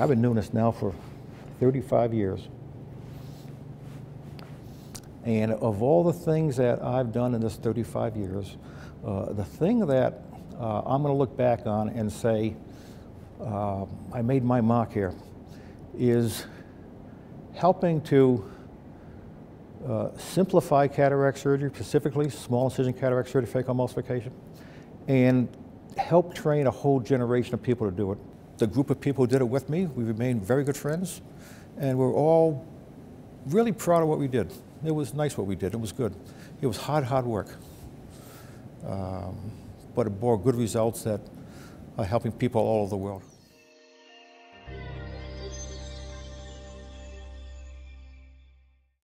I've been doing this now for 35 years. And of all the things that I've done in this 35 years, the thing that I'm going to look back on and say, I made my mark here, is helping to simplify cataract surgery, specifically small incision cataract surgery, phacoemulsification, and help train a whole generation of people to do it. The group of people who did it with me, we remained very good friends, and we're all really proud of what we did. It was nice what we did. It was good. It was hard, hard work. But it bore good results that are helping people all over the world.